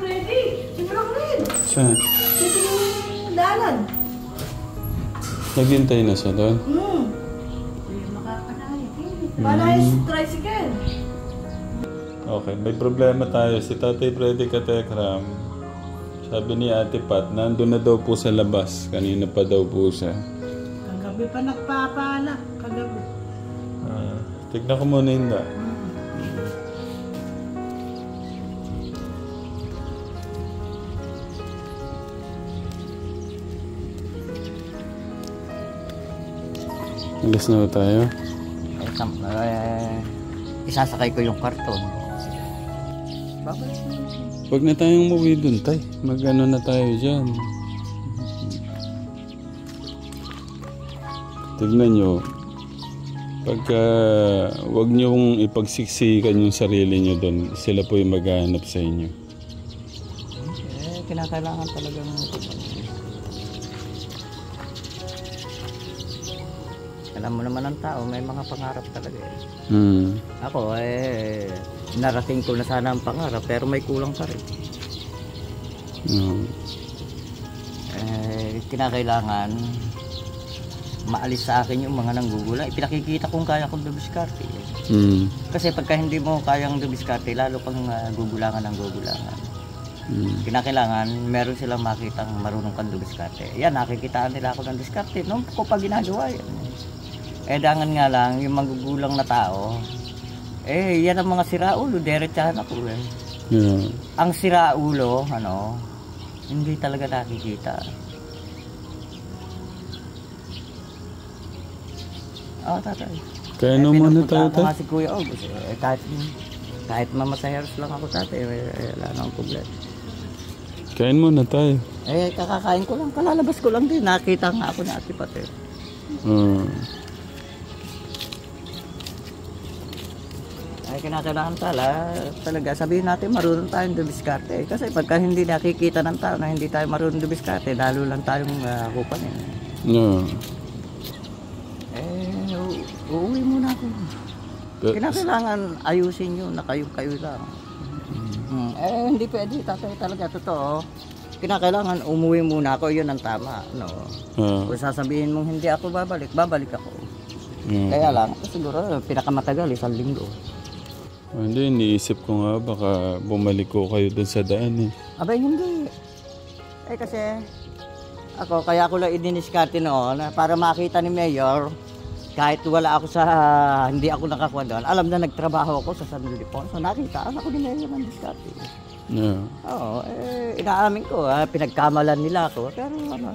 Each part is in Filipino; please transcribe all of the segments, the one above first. Freddy. Simula ko rin. Saan? Dito yung daanan. Naghintay na siya doon? Hmm. Makapanayos. Panayos tricycle. Okay, may problema tayo. Si Tatay Freddie ka, TechRAM. Sabi ni Ate Pat, nandun na daw po sa labas. Kanina pa daw po siya. Kagabi pa nagpapaanak. Kagabi. Tignan ko muna yung da. Alas na ba tayo? Isasakay ko yung karton. Huwag na tayong umuwi dun, tay. Mag-ano na tayo dyan. Tignan nyo. Pagka huwag nyong ipagsiksikan yung sarili nyo dun. Sila po yung maghahanap sa inyo. Eh, kinakailangan talaga ng... Alam mo naman ang tao, may mga pangarap talaga eh. Mm. Ako eh, narating ko na sana ang pangarap pero may kulang pa rin. Mm. Eh, kinakailangan maalis sa akin yung mga nanggugula. Pinakikita kong kaya kong dumiskarte. Mm. Kasi pagka hindi mo kayang dumiskarte, lalo pang gugulangan ng gugulangan. Mm. Kinakailangan, meron silang makitang marunong kang dumiskarte. Yan, nakikitaan nila ako ng diskarte. Noon ko pa ginagawa yan. Eh, dangan nga lang, yung magugulang na tao, eh, yan ang mga siraulo, derechahan ako eh. Yeah. Ang siraulo, ano, hindi talaga nakikita. Oo, oh, tatay. Kaya naman na tayo, tatay? Si Kuya August, eh, kahit mamasaheros lang ako, tatay, wala nang problema. Kain mo na tayo. Eh, kakakain ko lang, kalalabas ko lang din, nakita nga ako na atipat eh. Hmm. Kinakailangan talaga sabihin natin marunong tayong dumiskarte kasi pagka hindi nakikita ng tao na hindi tayo marunong dumiskarte lalo lang tayong kupanin. No. Eh, uuwi muna ako. Kinakailangan ayusin yun na kayo lang. Hmm. Eh, hindi pwede talaga totoo. Kinakailangan umuwi muna ako, yun ang tama. No? Kung sasabihin mong hindi ako babalik ako. Kaya lang, siguro pinakamatagal isang linggo. Hindi, iniisip ko nga baka bumalik ko kayo dun sa daan eh. Abay, hindi. Eh kasi, ako kaya ko lang idiniskarte noon para makita ni Mayor kahit wala ako sa, hindi ako nakakuha doon. Alam na nagtrabaho ako sa San Ildefonso. So nakita ako ni Mayor ng diskarte. Yeah. Oo, eh, inaamin ko, pinagkamalan nila ako. Pero ano,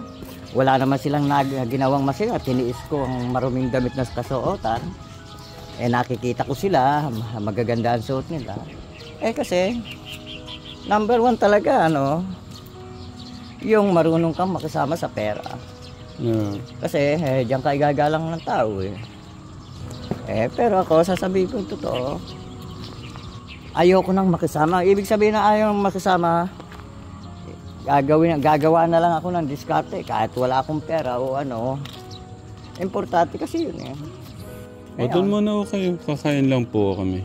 wala naman silang ginawang masira. Tiniis ko ang maruming damit na kasuotan. Eh, nakikita ko sila, magaganda ang suot nila. Eh, kasi, number one talaga, ano, yung marunong kang makisama sa pera. Yeah. Kasi, eh, diyan ka igagalang ng tao, eh. Eh, pero ako, sasabihin ko totoo, ayoko nang makisama. Ibig sabihin na ayaw nang makisama, gagawa na lang ako ng diskarte, kahit wala akong pera o ano. Importante kasi yun, eh. O doon muna ako kayo, kakain lang po kami.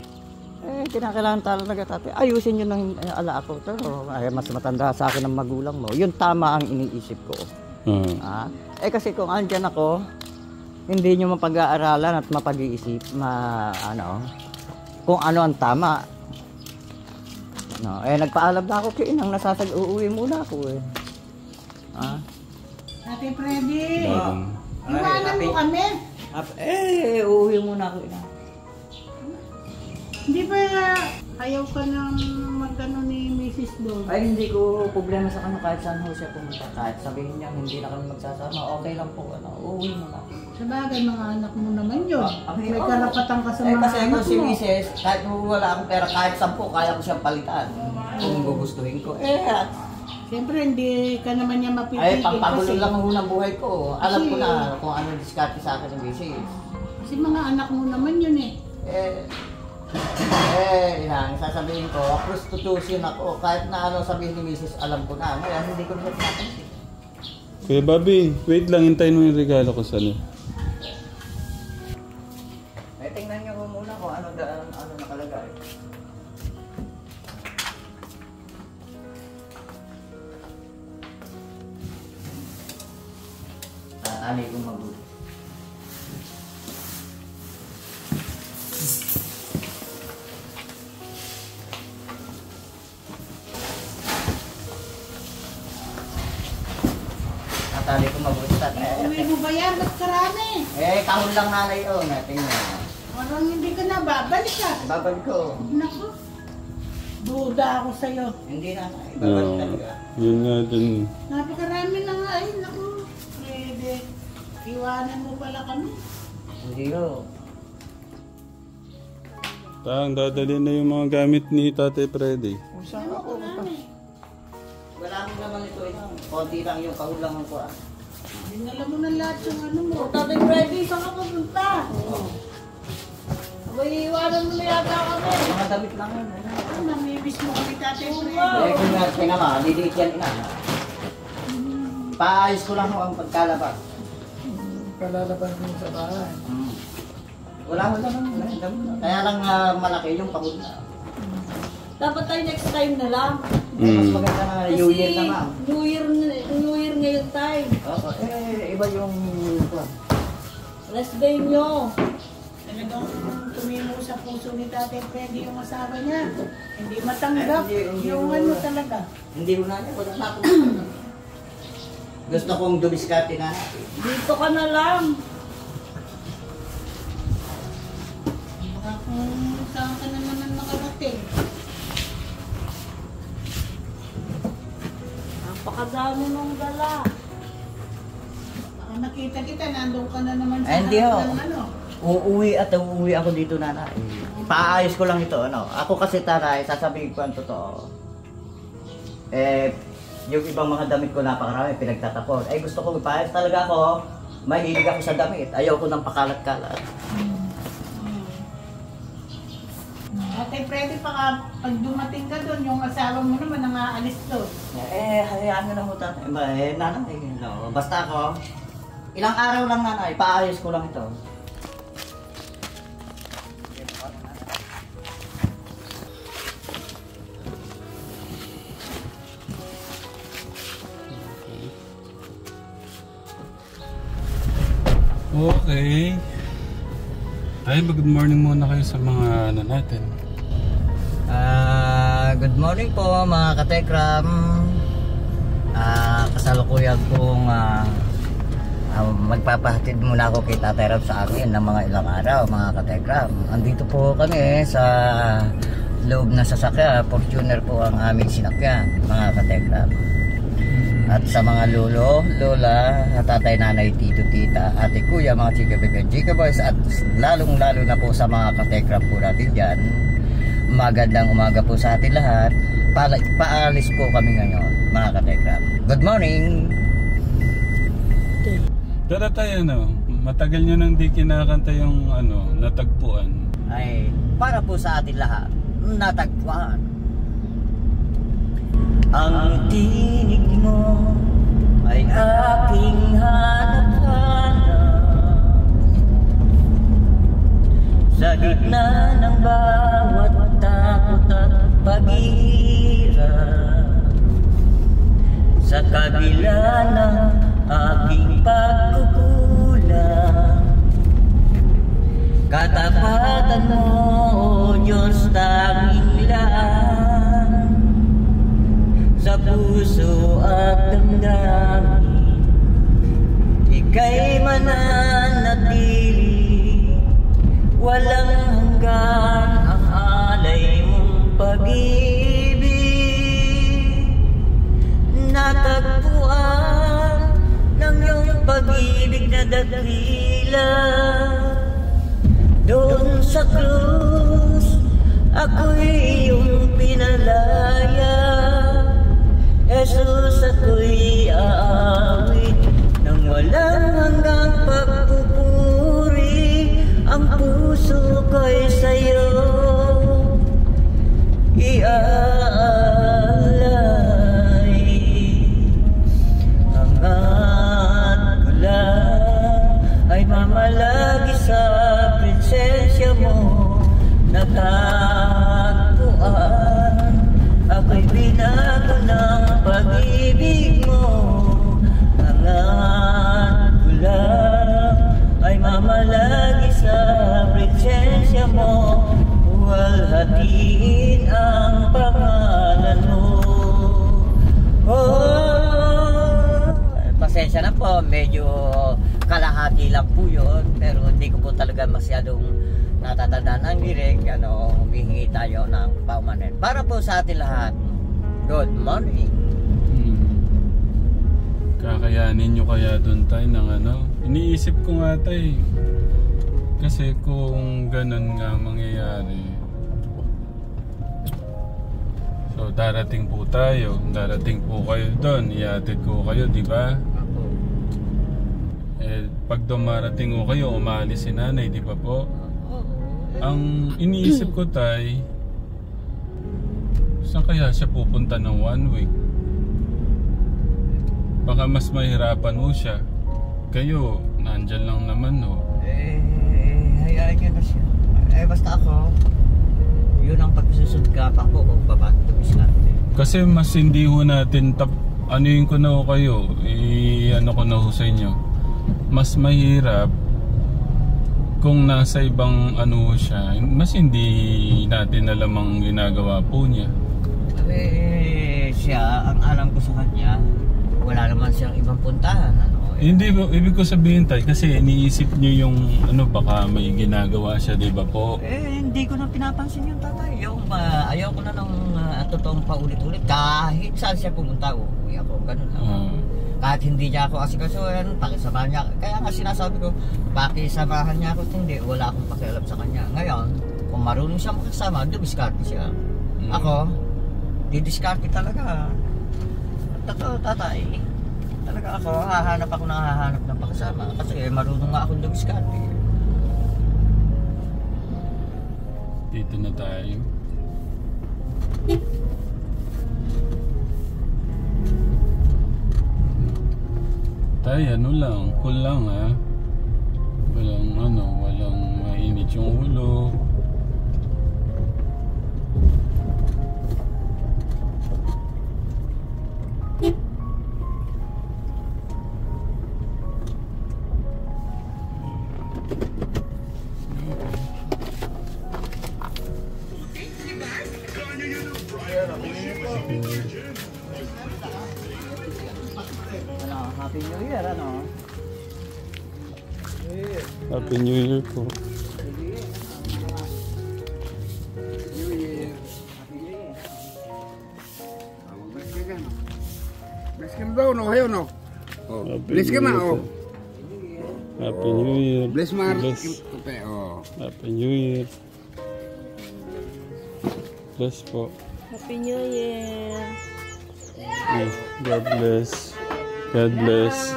Eh, kinakailangan talaga tatay. Ayusin nyo ng ala ako. Pero mas matanda sa akin ang magulang mo. Yun tama ang iniisip ko. Eh kasi kung andyan ako, hindi nyo mapag-aaralan at mapag-iisip ano, kung ano ang tama. No, eh, nagpaalam na ako kay Inang, uuwi muna ako eh. Tatay Freddie, iwanan mo kami. Eh, uuwi muna ako na. Hindi ba ayaw ka nang magkano ni Mrs. Don? Ay, hindi ko problema sa kanya kahit saan ho siya pumunta. Kahit sabihin niya hindi na kami magsasama, okay lang po. Ano, uuwi muna ako. Sabagay, mga anak mo naman yun. May karapatan ka sa mga anak mo. Eh, kasi si Mrs., kahit wala akong pera, kahit saan po, kaya ko siyang palitan. Kung gugustuhin ko. Eh, siyempre, hindi ka naman niya mapipigil. Ay, pangpagulo lang muna ang buhay ko. Alam ko na kung ano diskarte sa akin ng bisis. Kasi mga anak mo naman yun eh. Inang, sasabihin ko, prostitution ako. Kahit na ano sabihin ni misis, alam ko na. Ngayon, hindi ko na natin. Kuya Bobby, wait lang. Hintayin mo yung regalo ko sa'yo. Eh, tingnan niyo ko muna kung ano nakalagay. sanay kong mabuti. Natali kong mabuti. Uwi mo ba yan? Ba't karami? Eh, kahon lang nalay o. Natin na. Parang hindi ka na babalik ka. Babalik ko. Naku. Duda ako sa'yo. Hindi na. Babalik talaga. Yun nga din. Napakarami na nga. Ay, naku. Iwanan mo pala kami. Hindi ko. Tang, dadalhin na yung mga gamit ni Tatay Freddie. Saan ako? Wala mo naman ito eh. Konti lang yung kahulangan ko ah. Dinala mo ng lahat yung ano mo. Tatay Freddie, saan ka papunta? Oo. Abay, iwanan mo na yata kami. Mga damit lang yun. Namibis mo kami Tatay Freddie. Kaya nga, didate yan ina. Paayos ko lang ang pagkalabas. Kalalaban mo sa bahay. Wala ko naman. Kaya lang malaki yung pagod na. Dapat tayo next time na lang. Mas maganda na New Year na lang. New Year ngayon time. Eh, iba yung... Rest day nyo. Talagang tumimo sa puso ni Tatay Freddie yung asawa niya. Hindi matanggap. Yung ano talaga. Hindi mo na niya. Wala na ako. Gusto kong dumiskate na. Dito ka na lang. Baka kung saan ka naman ang nakarating. Napakadami mong gala. Baka nakita kita, nandun ka na naman sa lahat ng ano. Uuwi at uuwi ako dito na. Paayos ko lang ito. Ano? Ako kasi taray, sasabihin ko ang totoo. Eh, yung ibang mga damit ko napakarami, pinagtatapon. Ay gusto ko magpahayos talaga ako, mahilig ako sa damit. Ayaw ko ng pakalat-kalat. Ate Freddie, pag dumating ka doon, yung asawa mo naman ang aalis doon. Eh, hayaan na hutan. Eh, nanay. No. Basta ako, ilang araw lang nanay, paayos ko lang ito. Okay. Ay, good morning muna kayo sa mga ano natin. Good morning po mga ka-TechRAM. Kasalukuyan pong magpapahatid muna ako kay Tatay Ram sa akin ng mga ilang araw mga ka-TechRAM. Andito po kami sa loob na sasakyan. Fortuner po ang aming sinakyan mga ka-TechRAM. At sa mga lolo, lola, tatay, nanay, tito, tita, ate, kuya, mga chika boys, at lalong-lalo na po sa mga ka-TechRAM po natin dyan. Magandang umaga po sa atin lahat. Paalis po kami ngayon, mga ka-TechRAM. Good morning! Tara tayo, no? Matagal nyo nang di kinakanta yung ano, natagpuan. Ay, para po sa atin lahat, natagpuan. Ang tinig mo ay aking hanap-hanap sa gitna ng bawat takot at paghihirap, sa kabila ng aking pagkukulang, katapatan mo o Diyos tanging lahat. Sa puso at damdamin, ika'y mananatili. Walang hanggan ang alay mong pag-ibig. Natagpuan ng iyong pag-ibig na dakila. Doon sa krus, ako'y iyong pinalaya. Jesus, ako'y aawit nang walang hanggang pagpupuri. Ang puso ko'y sa'yo iaalay. Hangat ko lang ay mamalagi sa presensya mo. Natagpuan ako'y binago ng pag-ibig mo, hangat ko lang. Sabihin ang pangalan mo. Oh, pasensya na po, medyo kalahati lang po yun, pero hindi ko po talaga masyadong natatandaan ang direct. Ano, humihingi tayo ng paumanhin para po sa atin lahat. Good morning. Kakayanin nyo kaya dun tayo ng ano? Iniisip ko nga tayo, kasi kung ganun nga mangyayari, so darating po tayo, darating po kayo doon, iatid ko kayo, di ba? Eh, pag dumarating ko kayo, umalis si nanay, di ba po? Ang iniisip ko tayo, saan kaya siya pupunta ng 1 week? Baka mas mahirapan mo siya. Kayo, nandyan lang naman, no? Hayaan niya na siya. Eh, basta ako, yun ang pagsusugkapan ko kung papatumis natin. Kasi mas hindi ho natin ano yun ko na ho kayo, ano ko na ho sa inyo. Mas mahirap kung nasa ibang ano siya, mas hindi natin alam ang ginagawa po niya. Eh, siya, ang alam ko sa kanya, wala naman siyang ibang puntahan, ano? Hindi, ibig ko sabihin tayo, kasi iniisip niyo yung ano, baka may ginagawa siya, di ba po? Eh, hindi ko na pinapansin yung tatay. Yung, ayaw ko na ng totoong paulit-ulit. Kahit saan siya pumunta, uuwi ako, ganun lang. Kahit hindi niya ako asikasuhin, pakisamahan niya. Kaya nga sinasabi ko, pakisamahan niya ako, hindi, wala akong pakialam sa kanya. Ngayon, kung marunong siya makasama, dumiskarte siya. Ako, didiskarte talaga. Totoo, tatay. Talaga ako, hahanap ako ng hahanap ng pakasama. Kasi marunong nga akong dumiskarte. Dito na tayo. Tay, ano lang, cool lang ha. Walang ano, walang mainit yung ulo. Happy New Year, ano? Happy New Year po. New Year. Happy New Year. Bless ka daw, no? Hayo, no? Bless ka na, oh. Happy New Year. Bless Mar. Happy New Year. Bless po. Happy New Year. God bless. God bless.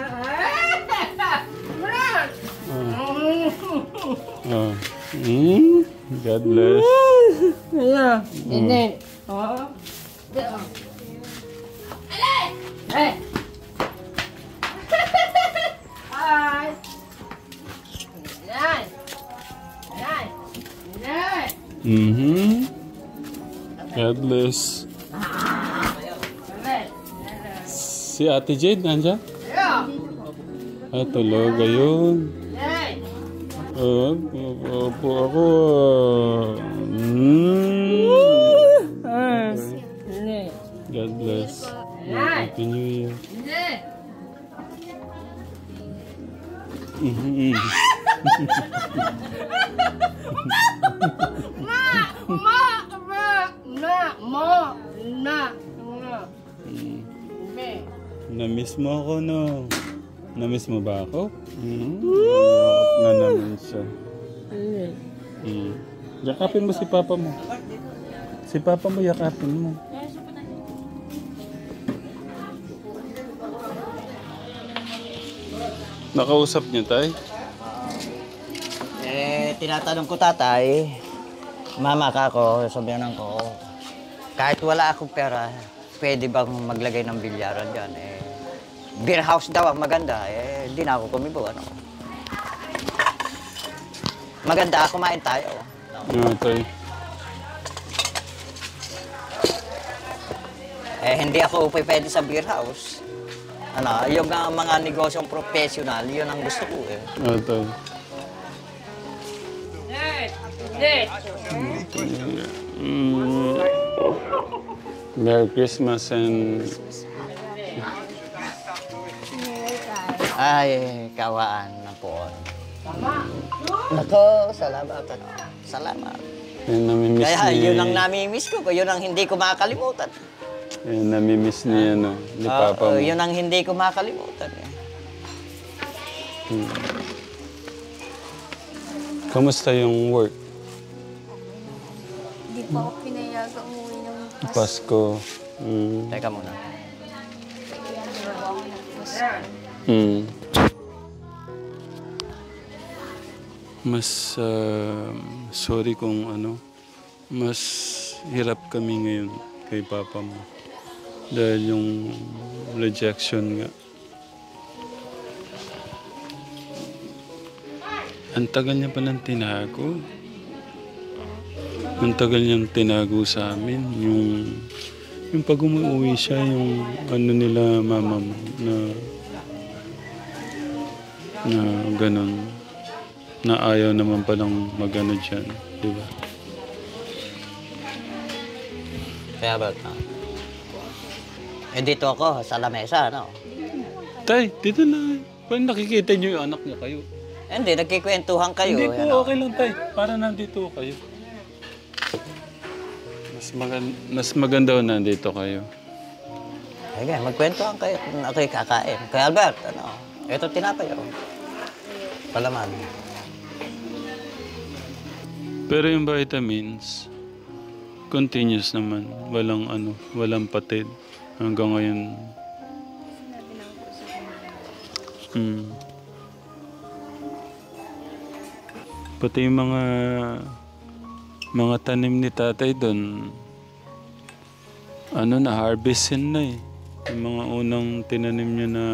God bless. Hello. Nene. Oh. Hello. Hey. Hi. Nene. Nene. Nene. God bless. Si Ate Jade nandiyan? Yeah. Ah, tulog ayun. Hey. Opo ako. God bless. Happy New Year. Namiss mo ako, no? Namiss mo ba ako? Nanamiss siya. Yakapin mo si papa mo. Si papa mo, yakapin mo. Nakausap niyo, tay? Eh, tinatanong ko, tatay. Mama ka ako, sabihan ko. Kahit wala akong pera, pwede bang maglagay ng bilyaran dyan? Eh, beer house daw ang maganda. Eh, hindi na ako kumibo, ano? Maganda, kumain tayo. Okay. Eh, hindi ako pwede sa beer house. Ano, yung mga negosyong professional, yun ang gusto ko, eh. Okay. Merry Christmas and... Ay, kawaan na po. Ako, salamat. Salamat. Kaya yun ang namimiss ko. Yun ang hindi ko makakalimutan. Yun ang namimiss niya, no? Ni Papa mo. Yun ang hindi ko makakalimutan. Kamusta yung work? Hindi pa ako pinayagang umuwi ng Pasko. Teka muna. Mas sorry kung ano, mas hirap kami ngayon kay Papa mo. Dahil yung rejection nga. Ang tagal niya pa ng tinago. Ang tagal niyang tinago sa amin. Yung pag umuwi siya, yung ano nila mama mo na ganun. Na ayaw naman palang mag-ano dyan, di ba? Kaya ba ito? Eh, dito ako, sa lamesa, ano? Tay, dito na. Parang nakikita niyo yung anak niya kayo. Hindi, nagkikwentuhan kayo. Hindi po, okay lang, tay. Para nandito kayo. Mas maganda ko nandito kayo. Sige, magkwentuhan kayo kung ako'y kakain. Kaya Albert, ano? Ito tinapay ako. Palaman. Pero yung vitamins, continuous naman. Walang ano, walang patid. Hanggang ngayon. Pati yung mga tanim ni tatay doon, ano na, harvestin na eh. Yung mga unang tinanim niya na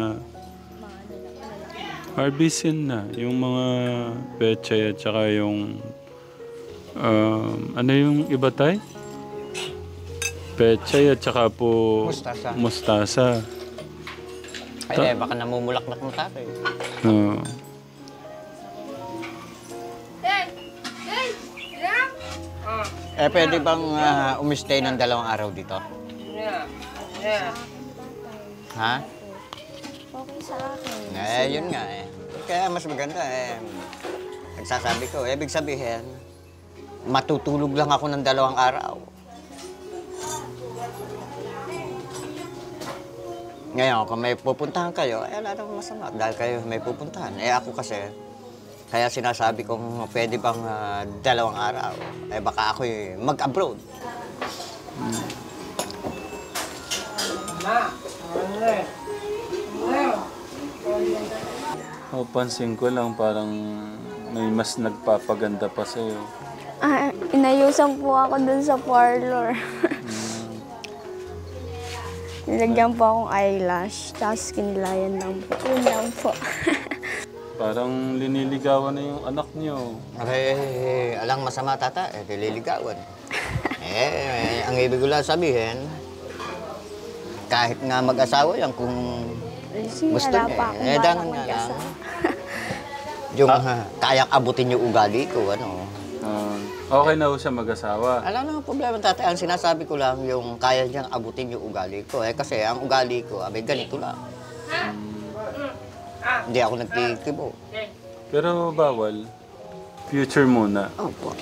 harvestin na. Yung mga pechay at saka yung ano yung iba tayo? Pechay at saka po... Mustasa. Mustasa. Ay, baka namumulaklak ng tatay. Oo. Eh, pwede bang umistay ng 2 araw dito? Ha? Okay sa akin. Eh, yun nga eh. Kaya mas maganda eh. Nagsasabi ko, ibig sabihin, matutulog lang ako ng 2 araw. Ngayon, kung may pupuntahan kayo, eh, wala namang masama dahil kayo may pupuntahan. Eh, ako kasi, kaya sinasabi kong pwede bang 2 araw. Eh, baka ako'y mag-abroad. Oh, pansin ko lang parang may mas nagpapaganda pa sa'yo. Inayusan po ako dun sa parlor. Nilagyan po akong eyelash, tapos kinlayan lang po. Yun lang po. Parang liniligawan na yung anak niyo. Eh, alang masama tata, eh, lililigawan. Ang ibig ko lang sabihin, kahit nga mag-asawa yan kung gusto niya. Eh, dangan nga lang. Yung kayang abutin yung ugali ko, ano. Okay na ho siya mag-asawa. Alam naman problema, tatay. Ang sinasabi ko lang yung kaya niyang abutin yung ugali ko. Eh, kasi ang ugali ko, abay, ganito lang. Hindi ako nagtitibo. Pero bawal. Future muna. Opo.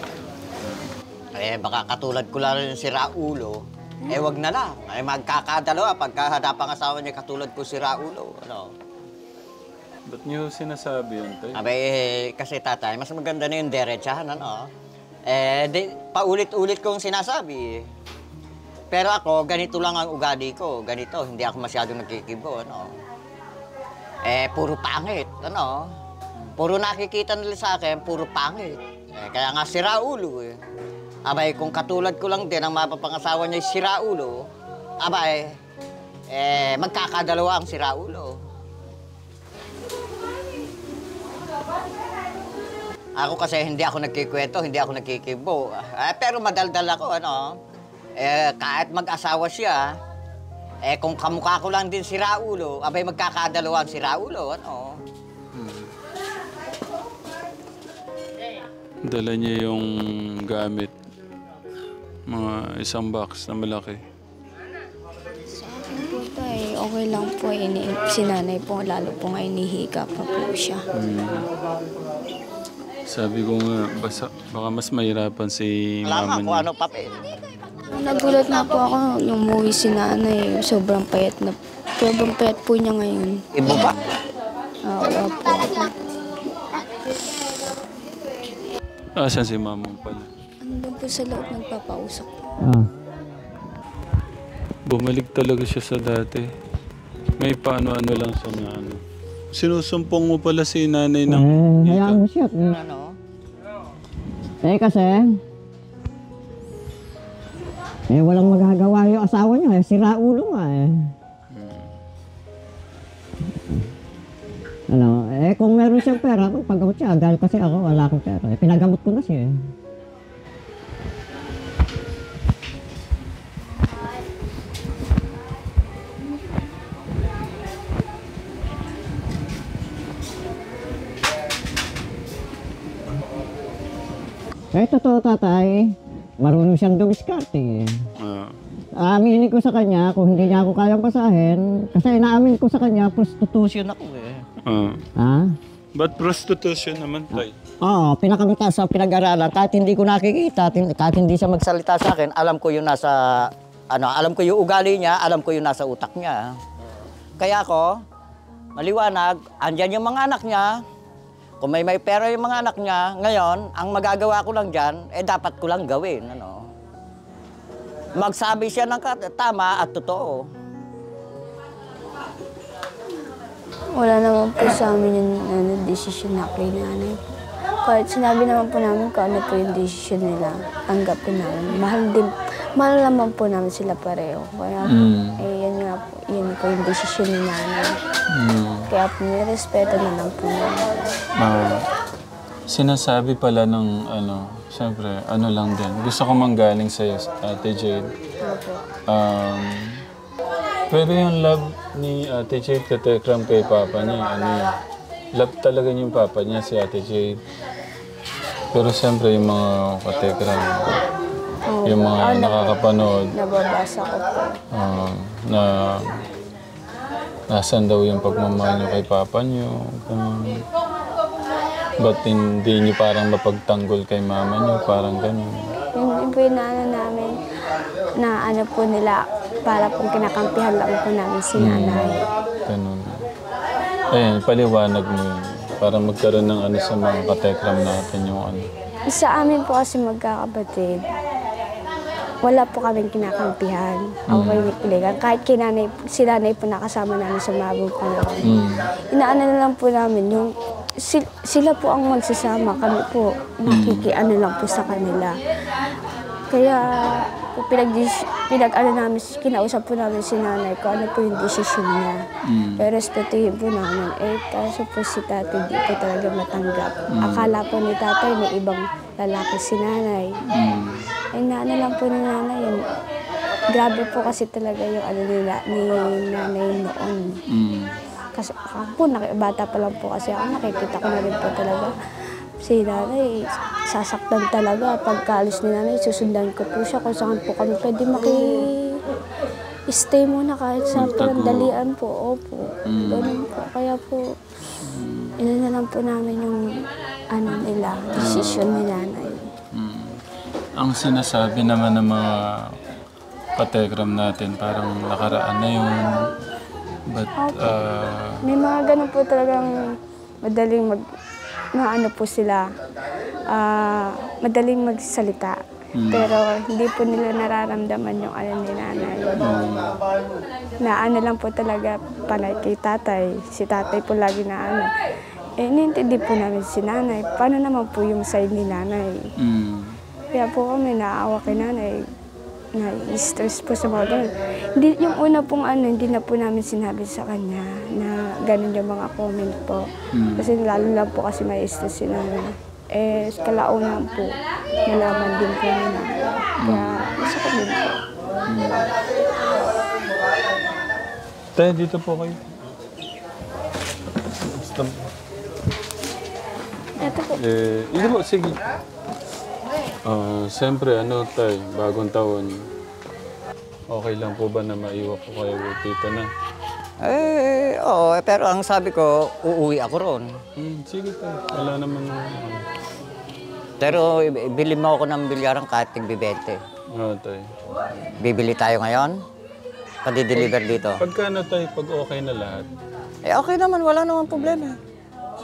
Eh, baka katulad ko lang yung si Raulo. Eh, wag na lang. Eh, magkakadalawa pagkahanapang asawa niya katulad ko si Raulo. Ano? Ba't niyo sinasabi yun, tay? Abay, kasi tatay, mas maganda na yung derechahan, ano? Eh, paulit-ulit kong sinasabi. Pero ako, ganito lang ang ugali ko. Ganito, hindi ako masyadong nagkikibo, ano? Eh, puro pangit, ano? Puro nakikita nila sa akin, puro pangit. Eh, kaya nga sira ulo, eh. Abay, kung katulad ko lang din ang mapapangasawa niya sira ulo, abay, eh, magkakadalawa ang sira ulo. Ako kasi hindi ako nagkikwento, hindi ako nagkikibo. Eh, pero madaldal ako, ano. Eh, kahit mag-asawa siya, eh, kung kamukha ko lang din si Raulo, abay magkakadalawa ang si Raulo, ano. Dala niya yung gamit. Mga isang box na malaki. Sa akin po ito ay okay lang po. Sinanay po, lalo po nga inihika pa po siya. Sabi ko nga, baka mas mahirapan si mama niya. Alam ako ano papel. Nagulat na po ako nung umuwi si nanay. Sobrang payat na. Sobrang payat po niya ngayon. Ibo ba? Oo po. Asan si mama pala? Andun po sa loob, nagpapausap po. Bumalik talaga siya sa dati. May paano-ano lang sa ano. Sinusumpong mo pala si nanay ng... Hayaan mo siya. Ano? Eh kasi... Eh walang magagawa yung asawa niya. Eh, sira ulo nga eh. Ano? Eh kung meron siyang pera, pag-out siya. Dahil kasi ako wala akong pera. Eh, pinagamot ko na siya eh. Eh, totoo tatay, marunong siyang dumiskarte. Aaminin ko sa kanya kung hindi niya ako kayang pasahin, kasi inaamin ko sa kanya, prostitution ako eh. Ba't prostitution naman tayo? Oo, pinakamita sa pinag-aralan, kahit hindi ko nakikita, kahit hindi siya magsalita sa akin, alam ko yung nasa, ano, alam ko yung ugali niya, alam ko yung nasa utak niya. Kaya ako, maliwanag, andyan yung mga anak niya. Kung may pera yung mga anak niya, ngayon, ang magagawa ko lang dyan, eh dapat ko lang gawin, ano. Magsabi siya ng tama at totoo. Wala naman po sa amin yung decision na kay nanay. Kahit sinabi naman po namin kung ano po yung decision nila, tanggap ko namin. Mahal naman po namin sila pareho. Kaya eh, yan nga po, yun po yung decision ni nanay. Kaya po nirespeto na lang po namin. Sinasabi pala ng ano, siyempre, ano lang din. Gusto ko manggaling sa'yo, Ate Jade. Okay. Pero yung love ni Ate Jade kay TechRAM kay Papa niya, ano yun? Love talaga yung Papa niya, si Ate Jade. Pero siyempre yung mga ka-TechRAM, yung mga nakakapanood. Nababasa ko po. Na... Nasaan daw yung pagmamahal niyo kay Papa niyo? Ba't hindi niyo parang mapagtanggol kay Mama niyo? Parang ganun. Yung pinaano namin na ano po nila, para pong kinakampihan lang po namin si nanay. Ganun. Ayan, paliwanag mo yun. Para magkaroon ng ano sa mga ka-TechRAM natin yung ano. Sa amin po kasi magkakapatid. Wala po kaming kinakampihan. Ako kayo nagpiligan. Kahit si nanay po nakasama namin sa mabong panahon. Inaano na lang po namin yung... Sila po ang magsasama. Kami po nakikiano lang po sa kanila. Kaya pinag-ano namin, kinausap po namin si nanay ko ano po yung desisyon niya. Pero respetuhin po namin. Eh, kaso po si tatay di po talaga matanggap. Akala po ni tatay may ibang lalaki si nanay. Ay, naano lang po ni nanay yun. Grabe po kasi talaga yung ano ni nanay noon. Kasi ako po, bata pa lang po kasi ako, nakikita ko na rin po talaga. Si nanay, sasaktan talaga. Pagkaalis ni nanay, susundan ko po siya kung saan po kami pwede maki-stay muna kahit sa palandalian po. Opo, ganun po. Kaya po, ina na lang po namin yung ano nila, decision ni nanay. Ang sinasabi naman ng mga ka-TechRAM natin, parang nakaraan na yung... But, may mga ganun po talagang madaling ano po sila, madaling magsalita. Pero hindi po nila nararamdaman yung ano ni nanay. Na ano lang po talaga panay kay tatay. Si tatay po lagi na ano. Eh, nintindi po namin si nanay. Paano naman po yung side ni nanay? Kaya po kami naawa kay nanay, na-stress po sa mga ganun. Yung una pong ano, hindi na po namin sinabi sa kanya na ganun yung mga comment po. Kasi lalo lang po kasi ma-stress si nanay. Eh, kalaunan po, nalaman din po na. Kaya, gusto ko din po. Tayo, dito po kayo. Ito po. Sige. Siyempre, ano tay, bagong taon. Okay lang po ba na maiwan ko kayo tita na? Eh, oo. Pero ang sabi ko, uuwi ako roon. Sige tayo. Wala naman. Pero bili mo ako ng bilyarang kahit tig-20. Oo, tay. Bibili tayo ngayon? Padi-deliver dito. Pagkano tayo, pag okay na lahat? Eh, okay naman. Wala naman problema.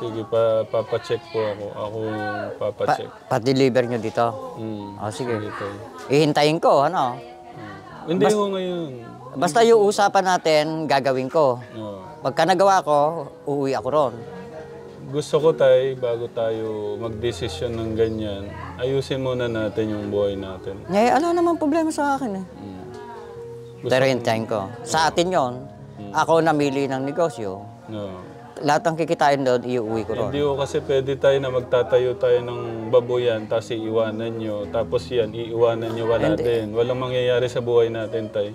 Sige, papacheck po ako. Ako papacheck. Pa-deliver nyo dito? Oh, sige. Ihintayin ko, ano? Hindi ko ngayon. Basta yung usapan natin, gagawin ko. Pagka nagawa ko, uuwi ako ron. Gusto ko tayo, bago tayo mag-desisyon ng ganyan, ayusin muna natin yung buhay natin. Eh, ano naman problema sa akin eh. Pero hintayin ko. Sa atin yon. Ako namili ng negosyo. Lahat ang kikitain doon, iuwi ko ron. Hindi ko kasi pwede tayo na magtatayo tayo ng baboyan, tapos iiwanan nyo. Tapos yan, iiwanan nyo, wala din. Walang mangyayari sa buhay natin, tay.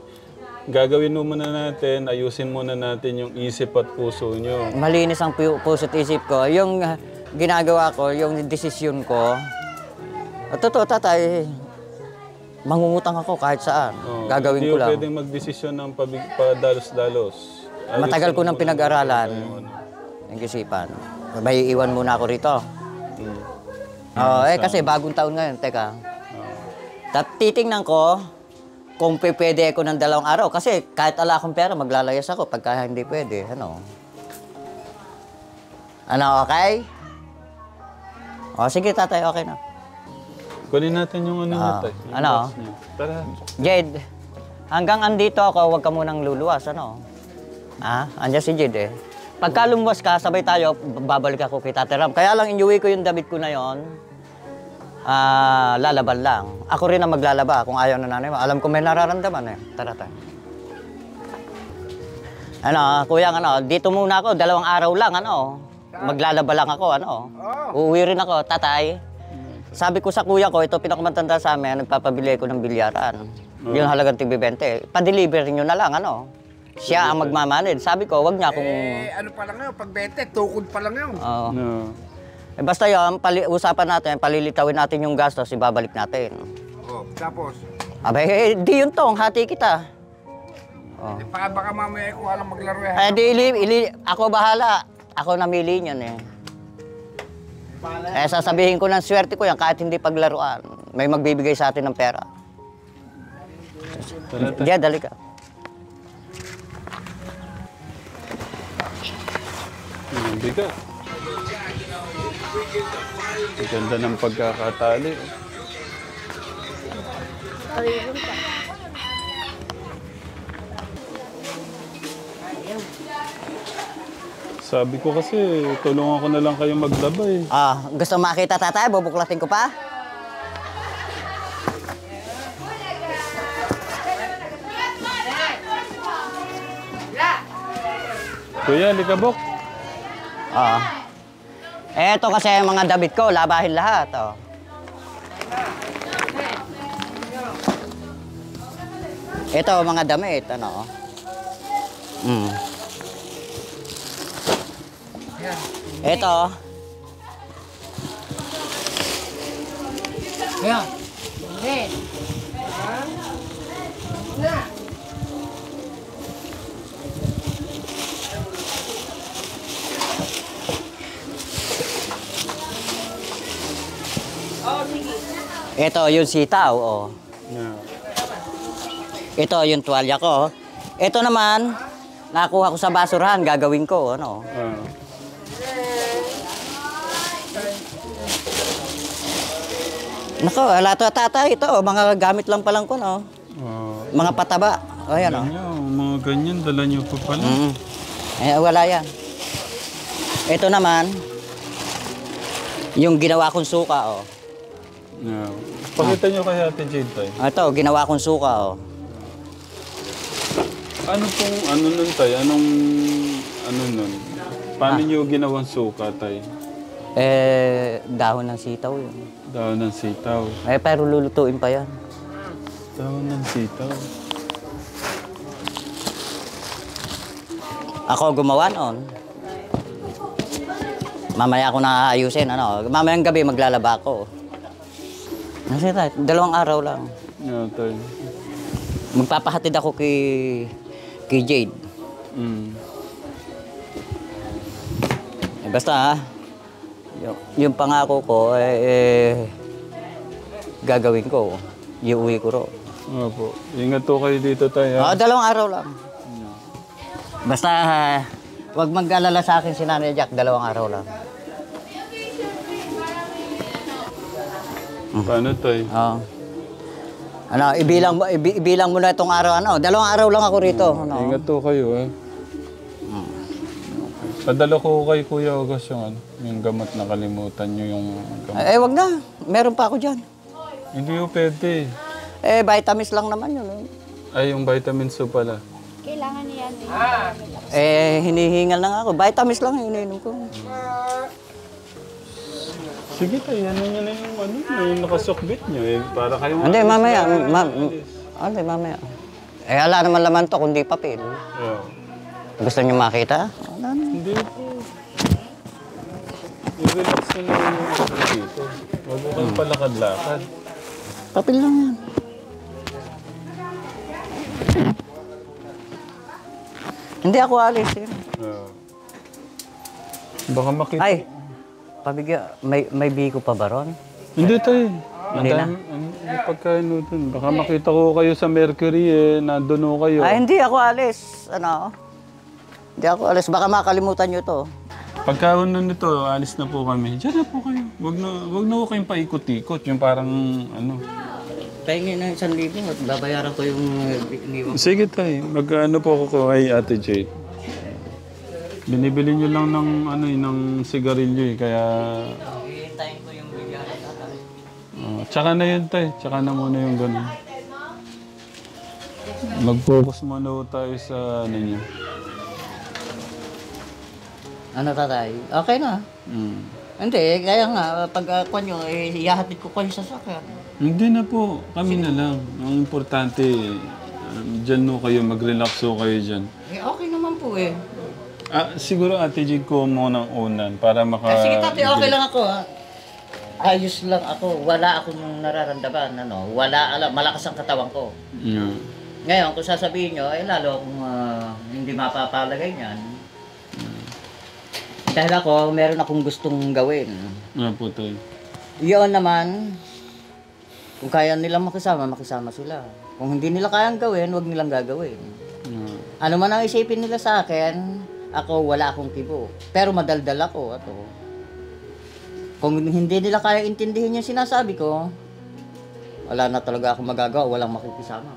Gagawin muna natin, ayusin muna natin yung isip at puso nyo. Malinis ang puso at isip ko. Yung ginagawa ko, yung desisyon ko, at totoo, tatay, mangungutang ako kahit saan. Gagawin ko lang. Hindi ko pwedeng magdesisyon ng padalos-dalos. Matagal ko nang pinag-aralan. Ang isipan. May iwan muna ako rito. Kasi bagong taon ngayon. Teka. Titingnan ko kung pwede ko ng 2 araw. Kasi kahit ala akong pera, maglalayas ako pagka hindi pwede. Ano, okay? Sige, tatay, okay na. Kunin natin yung ano natin. Ano? Tara. Jade, hanggang andito ako, huwag ka munang luluwas. Ano? Andiyan si Jade eh. Pagka lumuwas ka, sabay tayo, babalik ako kay Tatay Ram. Kaya lang inyuwi ko yung damit ko na yon. Lalaban lang. Ako rin ang maglalaba kung ayaw na nanay mo. Alam ko may nararamdaman eh. Tara tayo. Ano, kuya, ano, dito muna ako, 2 araw lang, ano. Maglalaba lang ako, ano. Uuwi rin ako, tatay. Sabi ko sa kuya ko, ito pinakamatanda sa amin, nagpapabili ko ng bilyaran. Yung halagang tig-20. Pa-deliver nyo na lang, ano. Siya ang magmamanid. Sabi ko, wag niya kung... ano pa lang yun, pagbete, tukod pa lang yun. Basta yun, usapan natin, palilitawin natin yung gastos, ibabalik natin. Tapos? Abay, di yun tong, hati kita. Baka mamaya ko alam maglaro yan. Eh, di, ako bahala. Ako namili yun eh. Eh, sasabihin ko ng swerte ko yan kahit hindi paglaruan. May magbibigay sa atin ng pera. Diyan, dali ka. Bigat. Ang ganda ng pagkakatali. Sabi ko kasi, tulungan ko na lang kayong maglaba eh. Gusto makita tatay? Bubuklatin ko pa? Kuya, likabok. Eto kasi yung mga damit ko, labahin lahat. Ito mga damit, ano. Ito. Yan. Na. Ito yung sitaw, Ito yung tuwalya ko. Ito naman, nakuha ko sa basurahan, gagawin ko, ano. Nako, lahat ng tatay, ito, mga gamit lang palang ko, no. Mga pataba. Ayan, mga ganyan, dala nyo pa pala. Eh, wala yan. Ito naman, yung ginawa kong suka, Pakita nyo kay Ate Jade tayo. Ito, ginawa kong suka, Ano pong, ano nun tayo? Anong, ano nun? Paano nyo ginawang suka tayo? Eh, dahon ng sitaw yun. Dahon ng sitaw? Eh, pero lulutuin pa yan. Dahon ng sitaw? Ako gumawa nun. Mamaya ako na ayusin, ano. Mamayang gabi maglalaba ako. Nasira, 2 araw lang. No, tol. Magpapahatid ako kay Jade. Eh, basta ha, yung pangako ko, gagawin ko. Iuwi ko ro. Opo. Ingat po kayo dito tayo. Oo, 2 araw lang. Basta, huwag mag-alala sa akin si Nanay Jack, 2 araw lang. Paano, Toy? Oo. Ano, ibilang mo na itong araw, ano, 2 araw lang ako rito. Ano? Ingat po kayo, eh. Padala ko kay Kuya August yung, ano, yung gamot, nakalimutan nyo yung gamot. Eh, wag na. Meron pa ako dyan. Hindi po pwede. Eh, vitamins lang naman yun. Eh. Ay, yung vitamins po pala. Kailangan niya yan. Eh, hinihingal lang ako. Vitamins lang yung ininom ko. Sige tayo, yan nyo na yung ano, yung nakasukbit nyo eh. Para kayo... Hindi, mamaya. Hindi, mamaya. Eh, ala naman laman to, kundi papel. Yeah. Gusto nyo makita? Wala na. Hindi po. I-relax nyo na yung dito. Wag mo kayo palakad-lakad. Papel lang yan. Hindi ako alis yun. Yeah. Baka makita... Ay! Pabigyan, may biko pa ba ron? Hindi tayo. Hindi na? Pagkain mo dun. Baka makita ko kayo sa Mercury eh, nandun ko kayo. Ay, hindi ako alis. Ano? Hindi ako alis. Baka makalimutan nyo to. Pagkaon na nito, alis na po kami. Diyan na po kayo. Huwag na ko kayong paikot-ikot. Yung parang, ano. Pahingin na yung 1,000 at babayaran ko yung niwag. Sige tayo. Mag-ano po ako kay Ate Jade. Binibili nyo lang ng, ano, ng sigarilyo eh, kaya... Iitayin ko yung bigayan tatay. Tsaka na yun tayo, tsaka na muna yung ganun. Mag-focus muna tayo sa ano nyo. Ano tatay? Okay na. Hindi, kaya nga, pag nyo, ihahatid ko kayo sa sakyan. Hindi na po, kami na lang. Ang importante, dyan no kayo, mag-relax ho kayo dyan. Eh, okay naman po eh. Ah, siguro Ate Jig ko muna unan para maka... Ah, sige tatay, okay lang ako ha. Ayos lang ako. Wala akong nararamdaman, ano. Wala, malakas ang katawan ko. Yeah. Ngayon, kung sasabihin nyo, eh lalo akong hindi mapapalagay niyan. Dahil ako, meron akong gustong gawin. Putol. Yun naman, kung kaya nilang makisama, makisama sila. Kung hindi nila kayang gawin, huwag nilang gagawin. Yeah. Ano man ang isipin nila sa akin, ako, wala akong kibo. Pero madaldal ako, ato. Kung hindi nila kaya intindihin yung sinasabi ko, wala na talaga akong magagawa, walang makikisama.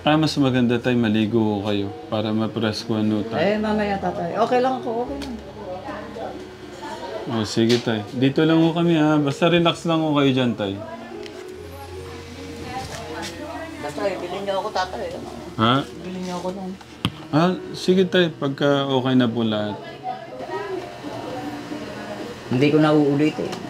Ah, mas maganda tayo, maligo kayo para ma-press ko ano tayo. Eh, mamaya tatay. Okay lang ako, okay lang. Oh, sige tayo. Dito lang ko kami ha, basta relax lang ko kayo dyan tayo. Basta, bilhin niyo ako tatay. Ha? Bilhin niyo ako lang. Ah, sige tayo, pagka okay na po lahat. Hindi ko na uulit eh.